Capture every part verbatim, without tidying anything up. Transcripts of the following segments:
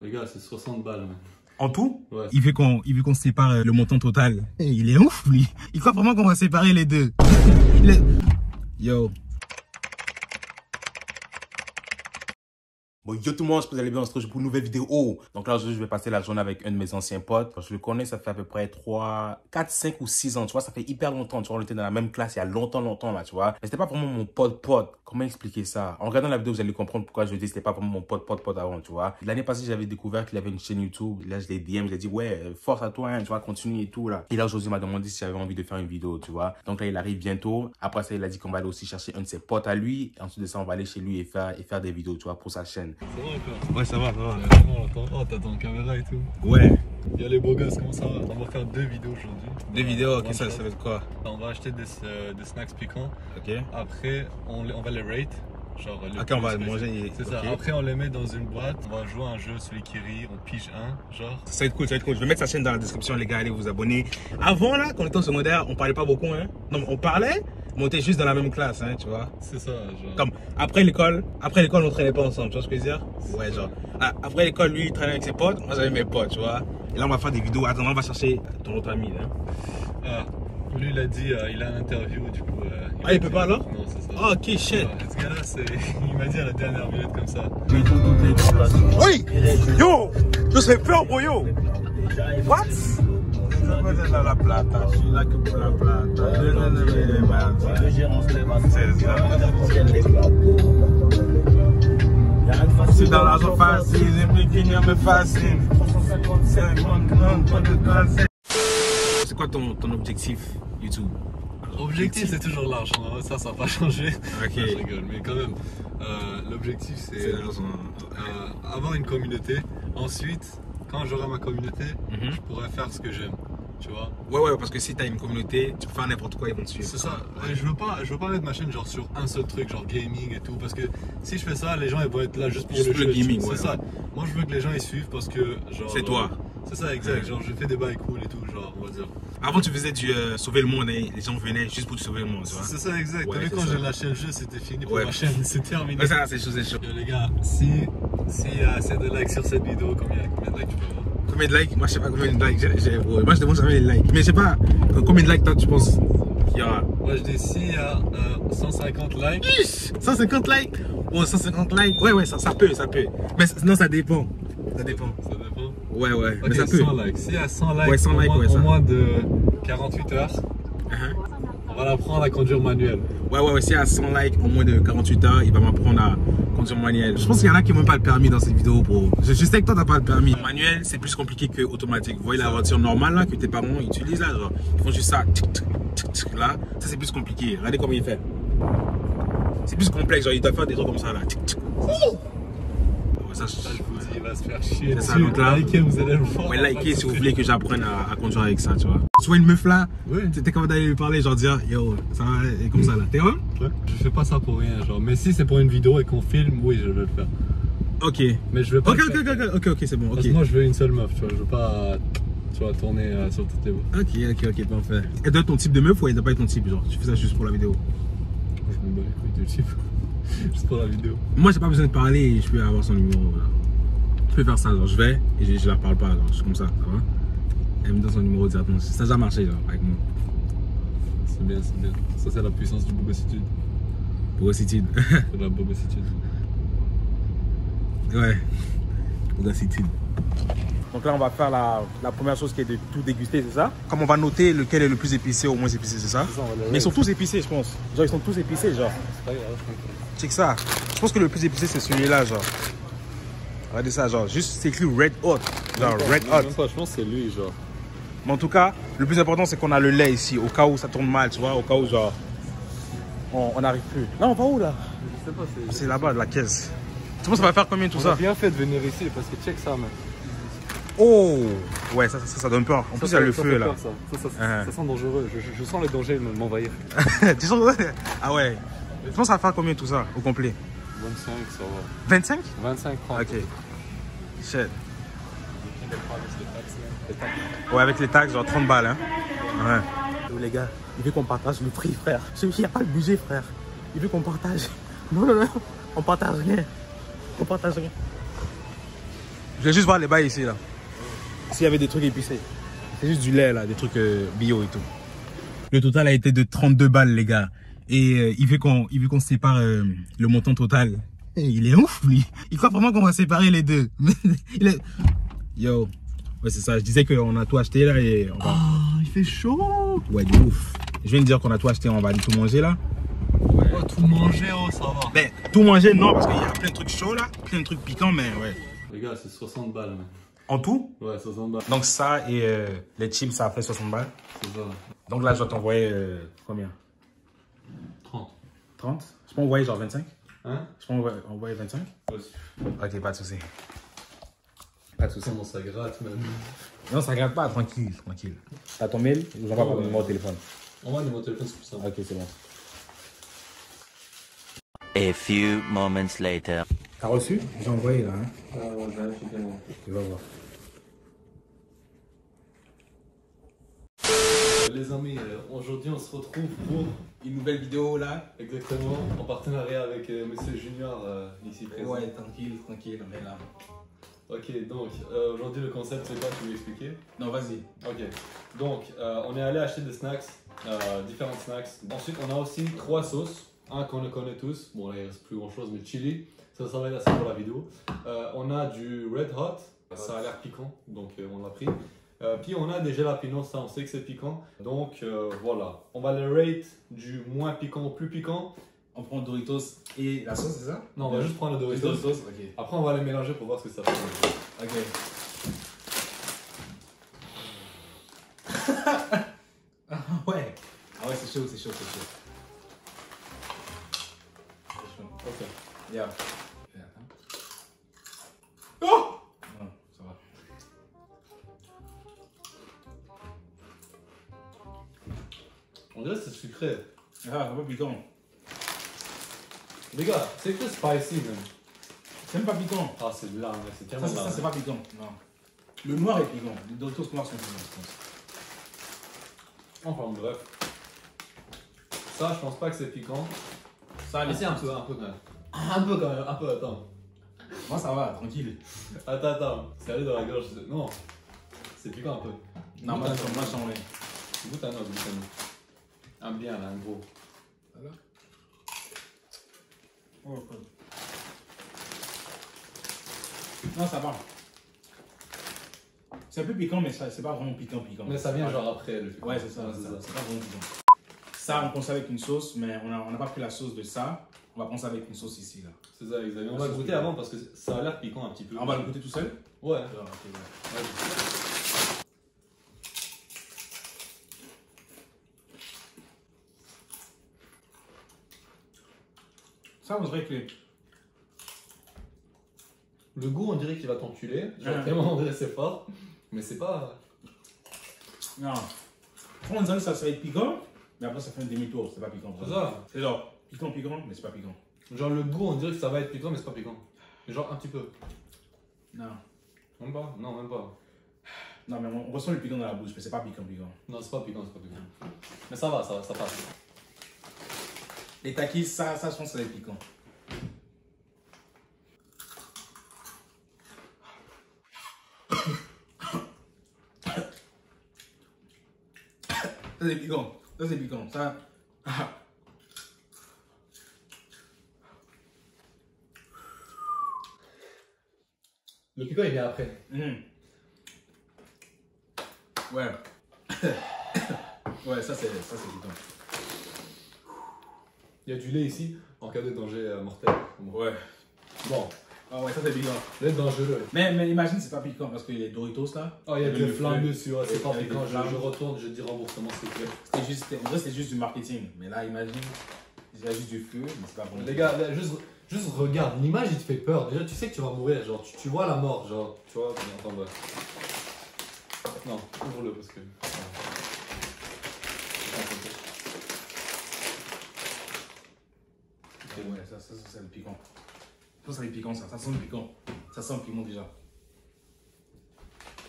Les gars, c'est soixante balles. Hein. En tout, ouais. Il veut qu'on qu sépare le montant total. Hey, il est ouf, lui. Il croit vraiment qu'on va séparer les deux. est... Yo. Bon, yo tout le monde, je vous allez bien, on se retrouve pour une nouvelle vidéo. Donc là, aujourd'hui, je vais passer la journée avec un de mes anciens potes. Quand je le connais, ça fait à peu près trois, quatre, cinq ou six ans, tu vois. Ça fait hyper longtemps, tu vois. On était dans la même classe il y a longtemps, longtemps, là, tu vois. Mais c'était pas vraiment mon pote-pote. Comment expliquer ça? En regardant la vidéo, vous allez comprendre pourquoi je dis que c'était pas vraiment mon pote-pote-pote avant, tu vois. L'année passée, j'avais découvert qu'il avait une chaîne YouTube. Là, je l'ai D M, je l'ai dit, ouais, force à toi, hein, tu vois, continue et tout, là. Et là, aujourd'hui, il m'a demandé si j'avais envie de faire une vidéo, tu vois. Donc là, il arrive bientôt. Après ça, il a dit qu'on va aller aussi chercher un de ses potes à lui. Ensuite de ça, on va aller chez lui et faire, et faire des vidéos, tu vois, pour sa chaîne. Ça va encore? Ouais, ça va, ça va. Oh, t'as ton caméra et tout. Ouais. Il y a les beaux gosses, comment ça va? On va faire deux vidéos aujourd'hui. Deux vidéos, ok, ça, ça va être quoi? On va acheter des, euh, des snacks piquants. Ok. Après, on, on va les rate. Genre, les ok, on va les manger. C'est okay. Ça. Après, on les met dans une boîte. On va jouer à un jeu, celui qui rit, on pige un. Genre. Ça va être cool, ça va être cool. Je vais mettre sa chaîne dans la description, les gars, allez vous abonner. Avant, là, quand on était au secondaire, on parlait pas beaucoup, hein. Non, on parlait. Monter juste dans la même classe, hein, tu vois. C'est ça, genre. Comme après l'école, après l'école, on traînait pas ensemble, tu vois ce que je veux dire? Ouais, genre. Ah, après l'école, lui, il traînait avec ses potes, moi j'avais mes potes, tu vois. Et là, on va faire des vidéos. Attends, on va chercher ton autre ami, là. Ah, lui, il a dit, euh, il a une interview, du coup. Euh, il ah, il peut dit, pas alors? Non, c'est ça. Oh, ok, shit. Ouais, ce gars-là, c'est. Il m'a dit à la dernière minute comme ça. Oui! Yo! Je sais peur, bro, yo! What? La plata, je suis là que pour la plata. C'est dans l'argent facile, les bikinis me fascinent. C'est quoi ton, ton objectif YouTube? Objectif, c'est toujours l'argent, ça, ça n'a pas changé. Ok. Je rigole, mais quand même, euh, l'objectif c'est euh, euh, avoir une communauté, ensuite. Quand j'aurai ma communauté, mm-hmm. je pourrai faire ce que j'aime, tu vois. Ouais, ouais, parce que si t'as une communauté, tu peux faire n'importe quoi, ils vont te suivre. C'est ça. Ouais. Je veux pas, je veux pas mettre ma chaîne genre sur un seul truc, genre gaming et tout, parce que si je fais ça, les gens ils vont être là juste pour juste le, le jeu, gaming. C'est ouais, ça. Ouais. Moi, je veux que les gens ils suivent parce que genre. C'est toi. C'est ça, exact. Genre, je fais des bails cool et tout, genre, on va dire. Avant, tu faisais du euh, sauver le monde et les gens venaient juste pour te sauver le monde, tu vois. C'est ça, exact. Ouais, vu quand j'ai lâché le jeu, c'était fini pour ouais. ma chaîne, c'est terminé. Ouais, ça, c'est chaud, c'est chaud. Les gars, si, si y a assez de likes sur cette vidéo, combien, combien de likes tu peux avoir? Combien de likes? Moi, je sais pas combien de likes j'ai. Moi, je demande jamais les likes. Mais je sais pas, combien de likes toi, tu penses qu'il y aura? Moi, je dis si il y a euh, cent cinquante likes. Ish! cent cinquante likes? Oh, cent cinquante likes? Ouais, ouais, ça, ça peut, ça peut. Mais non, ça dépend. Ça dépend. Ça dépend. Ouais, ouais. Okay, mais ça peut. cent likes. Si il y a cent likes, ouais, cent likes moins, ouais, ça. Moins de quarante-huit heures, uh-huh. on va l'apprendre à conduire manuel. Ouais, ouais, ouais. Si il y a cent likes en moins de quarante-huit heures, il va m'apprendre à conduire manuel. Je pense qu'il y en a qui n'ont même pas le permis dans cette vidéo, bro. Je, je sais que toi, tu n'as pas le permis. Ouais. Manuel, c'est plus compliqué que automatique. Vous voyez la voiture normale là, que tes parents utilisent là, genre, ils font juste ça. Tic, tic, tic, tic, là. Ça, c'est plus compliqué. Regardez comment il fait. C'est plus complexe. Genre, il doit faire des trucs comme ça là. Tic, tic. Oh ça, je, ça, je vous dis, il va se faire chier. C'est ça, donc là, likez, vous allez le voir. Ouais, likez si vous voulez que j'apprenne à, à conduire avec ça, tu vois. Soit une meuf là, oui. T'es capable d'aller lui parler, genre dire, yo, ça va, et comme ça là. T'es heureux? Ouais. Je fais pas ça pour rien, genre, mais si c'est pour une vidéo et qu'on filme, oui, je vais le faire. Ok. Mais je veux pas. Ok, le faire. ok, ok, ok, ok, c'est bon. Parce que okay. moi, je veux une seule meuf, tu vois, je veux pas. Tu vas tourner euh, sur toutes les mots. Ok, ok, ok, parfait. Elle doit être ton type de meuf ou elle doit pas être ton type, genre, tu fais ça juste pour la vidéo? Je me bats les couilles de type. Juste pour la vidéo. Moi, j'ai pas besoin de parler et je peux avoir son numéro. Là. Je peux faire ça, genre je vais et je, je la parle pas, genre je suis comme ça, ça va? Elle me donne son numéro directement. Ça a déjà marché, genre, avec moi. C'est bien, c'est bien. Ça, c'est la puissance du bogossitude. Bogossitude. C'est la bogossitude. Ouais. Bogossitude. Donc là, on va faire la, la première chose qui est de tout déguster, c'est ça? Comme on va noter lequel est le plus épicé ou moins épicé, c'est ça? ça ouais, Mais ils sont tous épicés, je pense. Genre, ils sont tous épicés, genre. C'est pas grave, check ça. Je pense que le plus épicé, c'est celui-là, genre. Regardez ça, genre. Juste, c'est écrit Red Hot. Genre, même Red pas, Hot. Même pas, je pense que c'est lui, genre. Mais en tout cas, le plus important, c'est qu'on a le lait ici. Au cas où ça tourne mal, tu vois. Au cas où, genre, on n'arrive plus. Là, on va où, là? Je sais pas. C'est là-bas, la caisse. Tu penses que ça va faire combien, tout on ça? Bien fait de venir ici, parce que check ça, mec. Oh! Ouais, ça, ça, ça, ça donne peur. En ça, plus, il y a le feu là. Peur, ça. Ça, ça, uh-huh. ça sent dangereux. Je, je, je sens le danger m'envahir. Tu sens le danger? Ah ouais. Tu penses à faire combien tout ça au complet? vingt-cinq, ça va. vingt-cinq? vingt-cinq, trente. Ok. Shit. Ouais, avec les taxes, genre trente balles. Hein. Ouais. Oh, les gars, il veut qu'on partage le prix, frère. Celui-ci, il n'y a pas le budget, frère. Il veut qu'on partage. Non, non, non. On partage rien. On partage rien. Je vais juste voir les bails ici, là. S'il y avait des trucs épicés. C'est juste du lait, là, des trucs euh, bio et tout. Le total a été de trente-deux balles, les gars. Et euh, il veut qu'on qu'on sépare euh, le montant total. Il est ouf, lui. Il croit vraiment qu'on va séparer les deux. Il est... Yo. Ouais, c'est ça. Je disais qu'on a tout acheté, là, et... On va... Oh, il fait chaud. Ouais, de ouf. Je viens de dire qu'on a tout acheté, on va aller tout manger, là. Ouais. Oh, tout manger, oh, ça va. Ben, tout manger, non, parce qu'il y a plein de trucs chauds, là. Plein de trucs piquants, mais ouais. Les gars, c'est soixante balles, man. En tout? Ouais, soixante balles. Donc ça et euh, les chips, ça a fait soixante balles. C'est ça. Donc là, je dois t'envoyer euh, combien? trente. trente? Je peux envoyer genre vingt-cinq? Hein? Je peux envoyer vingt-cinq? Ouais. Ok, pas de soucis. Pas de soucis. Non, ça gratte même. Non, ça gratte pas, tranquille, tranquille. T'as ton mail? Je vous envoie mon numéro de téléphone. On va le numéro de téléphone, c'est plus simple. Ok, c'est bon. A few moments later. T'as reçu? J'ai envoyé là. Hein? Ah ouais, j'ai acheté moi. Tu vas voir. Les amis, aujourd'hui on se retrouve pour une nouvelle vidéo là. Exactement, en partenariat avec euh, Monsieur Junior euh, ici présent. Ouais, tranquille, tranquille, on est là. Ok, donc euh, aujourd'hui le concept c'est quoi? Tu veux expliquer? Non, vas-y. Ok, donc euh, on est allé acheter des snacks, euh, différents snacks. Ensuite on a aussi trois sauces. Un qu'on le connaît tous, bon là il reste plus grand chose, mais chili, ça, ça va être assez pour la vidéo. Euh, on a du Red Hot, ça a l'air piquant, donc euh, on l'a pris. Euh, puis on a des gelapinos, ça on sait que c'est piquant, donc euh, voilà. On va le rate du moins piquant au plus piquant. On prend le Doritos et la sauce, c'est ça? Non, on va juste prendre le Doritos. Doritos okay. Après on va les mélanger pour voir ce que ça fait. Ok. Ouais. Ah ouais, c'est chaud, c'est chaud, c'est chaud. Ok, yeah. Oh, oh, ça va. On dirait que c'est sucré. Ah, un peu piquant. Les gars, c'est que spicy même. C'est même pas piquant. Ah, c'est de là, c'est tellement ça, ça c'est pas piquant. Non. Le noir est piquant. Les Doritos noirs sont piquants, je pense. Enfin bref. Ça, je pense pas que c'est piquant. Ça mais c'est un peu, un peu quand même. Un peu quand même, un peu, attends. Moi ça va, tranquille. Attends, attends, c'est allé dans la gorge. Non, c'est piquant un peu. Non, moi je t'en vais. Goûte un autre, goûte un autre. Un bien là, un gros. Voilà. Oh, non, ça va. C'est un peu piquant, mais c'est pas vraiment piquant, piquant. Mais ça vient genre après le piquant. Ouais, c'est ça, c'est ça. C'est pas vraiment piquant. Ça, on prend ça avec une sauce, mais on n'a on a pas pris la sauce de ça. On va prendre ça avec une sauce ici, là. C'est ça, exactement. On va le goûter avant parce que ça a l'air piquant un petit peu. On va le goûter tout seul? Ouais. Ah, okay, ouais. Ça, on dirait que... Le goût, on dirait qu'il va t'enculer. Genre, tellement, on dirait que c'est fort. Mais c'est pas... Non. On dirait que ça, ça va être piquant. Mais après, ça fait un demi-tour, c'est pas piquant. C'est ça. C'est genre piquant, piquant, mais c'est pas piquant. Genre le goût, on dirait que ça va être piquant, mais c'est pas piquant. Genre un petit peu. Non. Même pas? Non, même pas. Non, mais on ressent le piquant dans la bouche, mais c'est pas piquant, piquant. Non, c'est pas piquant, c'est pas piquant. Non. Mais ça va, ça va, ça passe. Les Takis, ça, ça, je pense que ça va être piquant. Ça, c'est piquant. Ça c'est piquant, ça. Ah. Le piquant il vient après. Mmh. Ouais. Ouais, ça c'est piquant. Il y a du lait ici en cas de danger mortel. Ouais. Bon. Ah ouais, ça c'est piquant. C'est dangereux. Mais, mais imagine, c'est pas piquant parce qu'il y a les Doritos là. Oh, il y a des flammes dessus, ouais, c'est pas piquant. Je, je retourne, je dis remboursement, c'est clair. C'est juste, en vrai, c'est juste du marketing. Mais là, imagine, il y a juste du feu, mais c'est pas bon. Les gars, là, juste, juste regarde, l'image il te fait peur. Déjà, tu sais que tu vas mourir, genre, tu, tu vois la mort, genre, tu vois, attends, bref. Non, ouvre-le parce que. Ouais, ouais ça, ça, ça c'est le piquant. Ça sent piquant, ça, ça sent piquant, ça sent le piment déjà.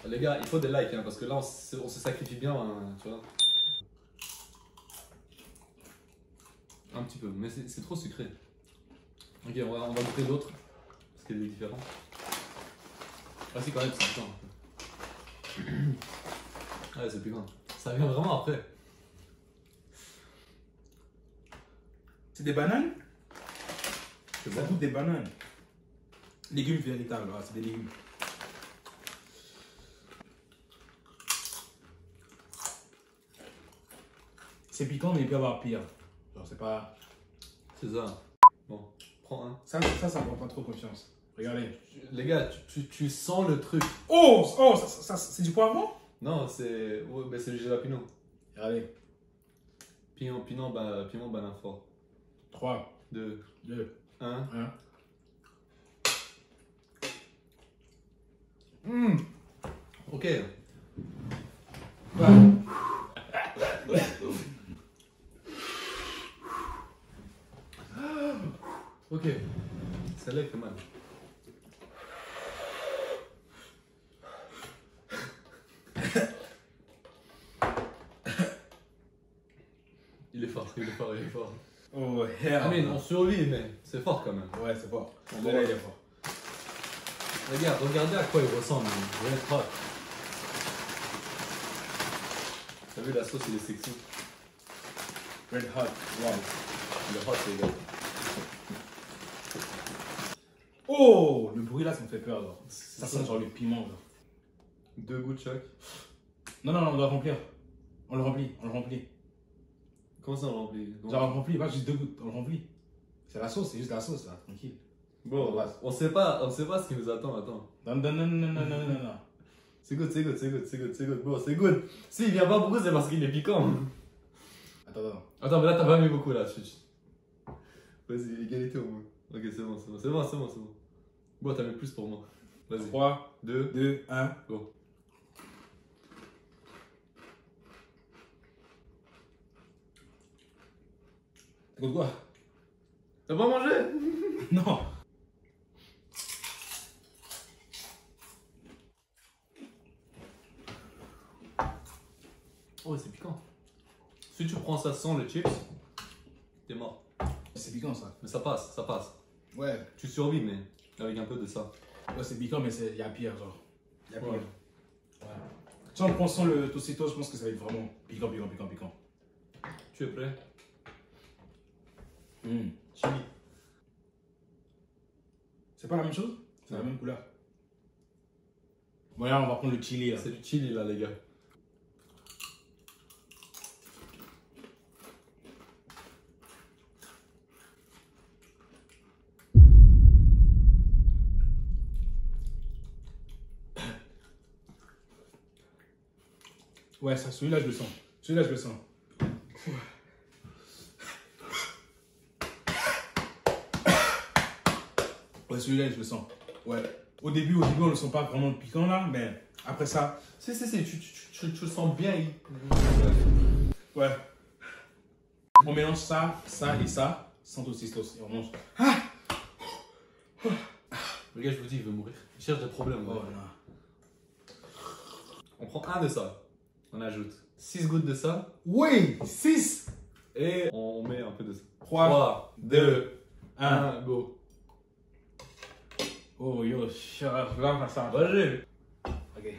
Les gars, il faut des likes hein, parce que là on se, on se sacrifie bien, hein, tu vois. Un petit peu, mais c'est trop sucré. Ok, on va, on va goûter l'autre parce qu'elle est différente. Ah si quand même, c'est piquant. Ouais, c'est piquant. Ça vient vraiment après. C'est des bananes? C'est bon. Ça goûte des bananes. Légumes véritables, c'est des légumes. C'est piquant mais il peut y avoir pire. Genre c'est pas... C'est ça. Bon, prends un. Ça, ça, ça me rend pas trop confiance. Regardez. Les gars, tu, tu, tu sens le truc. Oh, oh, ça, ça, ça c'est du poivron? Non, c'est... Ouais, bah, c'est du jalapeno. Regardez. Piment, piment, bah, piment, banane fort. trois, deux, deux, un. Mmh. Ok. Ouais. Ok. Celle-là fait mal. Il est fort, il est fort, il est fort. Oh, yeah. Ah, mais on survit, mais c'est fort quand même. Ouais, c'est fort. On là, il est fort. Regarde, regardez à quoi il ressemble. Red Hot. T'as vu la sauce, il est sexy. Red Hot, wow. Le hot, les gars. Oh, le bruit là, ça me fait peur. Genre. Ça sent genre le piment. Genre. Deux gouttes chaque. Non, non, non, on doit remplir. On le remplit, on le remplit. Comment ça on le remplit? Donc... Genre on le remplit, pas juste deux gouttes, on le remplit. C'est la sauce, c'est juste la sauce là, tranquille. Bon, on sait pas, on sait pas ce qui nous attend, attends. Non, non, non, non, non, non, non. C'est good, c'est good, c'est good, c'est good, c'est good, bon, c'est good. S'il vient pas beaucoup, c'est parce qu'il est piquant. Attends, attends. Attends, mais là, t'as pas mis beaucoup, là. Vas-y, égalité au moins. Ok, c'est bon, c'est bon, c'est bon, c'est bon, c'est bon. Bon, t'as mis plus pour moi. Vas-y. trois, deux, deux, un, go. T'as goûté quoi? T'as pas mangé? Non. Oh, c'est piquant. Si tu prends ça sans le chips, t'es mort. C'est piquant ça. Mais ça passe, ça passe. Ouais. Tu survis, mais avec un peu de ça. Ouais, c'est piquant, mais il y a pire, genre. Il y a pire. Ouais. Ouais. Si on prend sans le Tostitos, je pense que ça va être vraiment piquant, piquant, piquant, piquant. Tu es prêt? Mmh. Chili. C'est pas la même chose? C'est la même couleur. Bon, là, on va prendre le chili. C'est du chili, là, les gars. Ouais, ça, celui-là, je le sens. Celui-là, je le sens. Ouais. Ouais, celui-là, je le sens. Ouais. Au début, au début, on ne le sent pas vraiment piquant, là, mais après ça... Si, si, si, tu, tu, tu, tu le sens bien. Ouais. On mélange ça, ça et ça, sans Tostitos, et on mange. Ah oh. Le gars, je vous dis, il veut mourir. Il cherche des problèmes. Oh, ouais. On prend un de ça. On ajoute six gouttes de ça. Oui, six. Et on met un peu de ça. trois, deux, un, go. Oh yo, là on a ça. Vas-y. Ok.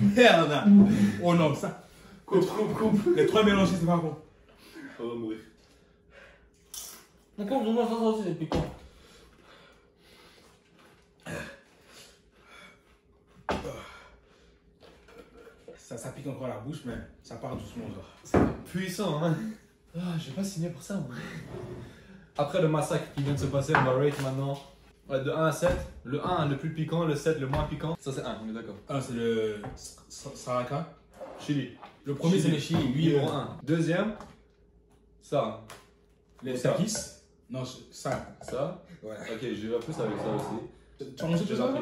Merde. Oh non, ça. Coupe, coupe, coupe. Les trois mélangés, c'est pas bon. On va mourir. D'accord, je mange ça aussi, c'est piquant. Ça, ça pique encore la bouche, mais ça part doucement. C'est puissant, hein. Ah, j'ai pas signé pour ça, moi. Après le massacre qui vient de se passer, on va rate maintenant. Ouais, de un à sept, le un le plus piquant, le sept le moins piquant. Ça c'est un, on est d'accord. un c'est le Saraka. Chili. Le premier c'est le chili, huit pour un. Deuxième, ça. Les Takis. Non, ça. Ça. Ouais. Ok, je vais plus avec ça aussi. Tu as mangé tout ça?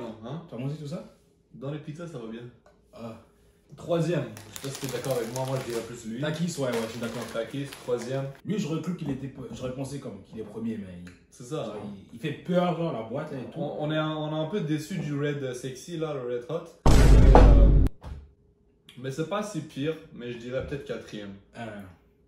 Tu as mangé tout ça? Dans les pizzas ça va bien. Ah. Troisième. Je sais pas si t'es d'accord avec moi, moi je dirais plus lui. Takis, ouais, ouais, je suis d'accord. Takis, troisième. Lui, je reclus qu'il était. J'aurais pensé comme qu'il est premier, mais. Il... C'est ça. Genre, il... il fait peur, genre, la boîte là, et tout. On, on, est un, on est un peu déçu du Red Sexy, là, le Red Hot. Et, euh... mais c'est pas si pire, mais je dirais peut-être quatrième. Euh...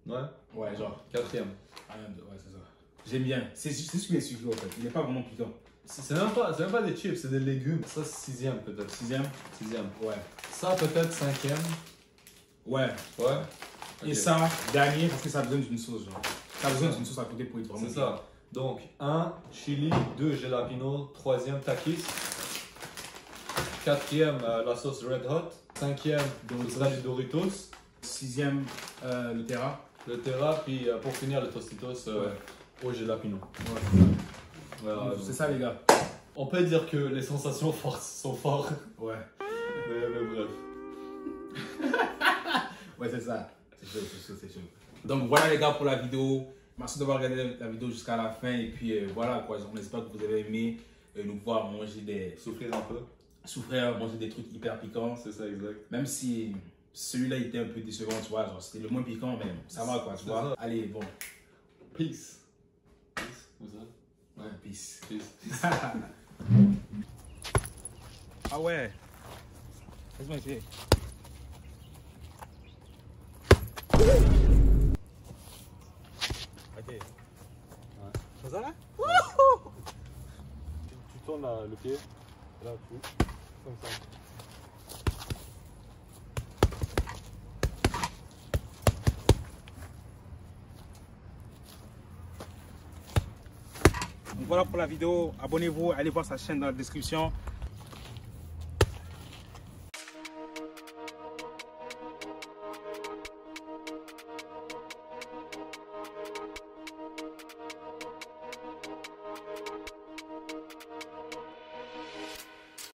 Ouais. Ouais, genre. Quatrième. Ah, ouais, c'est ça. J'aime bien. C'est ce qu'il est suivi en fait. Il n'est pas vraiment piquant. C'est même, même pas des chips, c'est des légumes. Ça, c'est sixième peut-être. Sixième Sixième. Ouais. Ça, peut-être cinquième. Ouais. Ouais. Okay. Et ça, dernier, parce que ça a besoin d'une sauce, genre. Ça a besoin d'une sauce à côté pour être vraiment. C'est ça. Donc, un, chili, deux, gelapino, troisième, Takis. Quatrième, euh, la sauce Red Hot. Cinquième, Doritos. Doritos. Sixième, euh, le Terra. Le Terra, puis euh, pour finir, le Tostitos euh, ouais. au gelapino. Ouais. Voilà, c'est ça les gars. On peut dire que les sensations fortes sont fortes. Ouais. Mais, mais bref. Ouais c'est ça. C'est chaud, c'est chaud, c'est chaud. Donc voilà les gars pour la vidéo. Merci d'avoir regardé la vidéo jusqu'à la fin. Et puis euh, voilà quoi. On espère que vous avez aimé euh, nous voir manger des... Souffrir un peu. Souffrir, manger des trucs hyper piquants. C'est ça exact. Même si celui-là était un peu décevant tu vois. C'était le moins piquant mais ça va quoi tu vois. Ça. Allez bon. Peace. Peace. Vous savez. Ouais, peace. Peace, peace. Ah ouais. Laisse-moi essayer. Ok. Ouais. C'est ça là? Wouhou! Tu, tu tournes là, le pied. Là, tu. Comme ça. Voilà pour la vidéo, abonnez-vous, allez voir sa chaîne dans la description.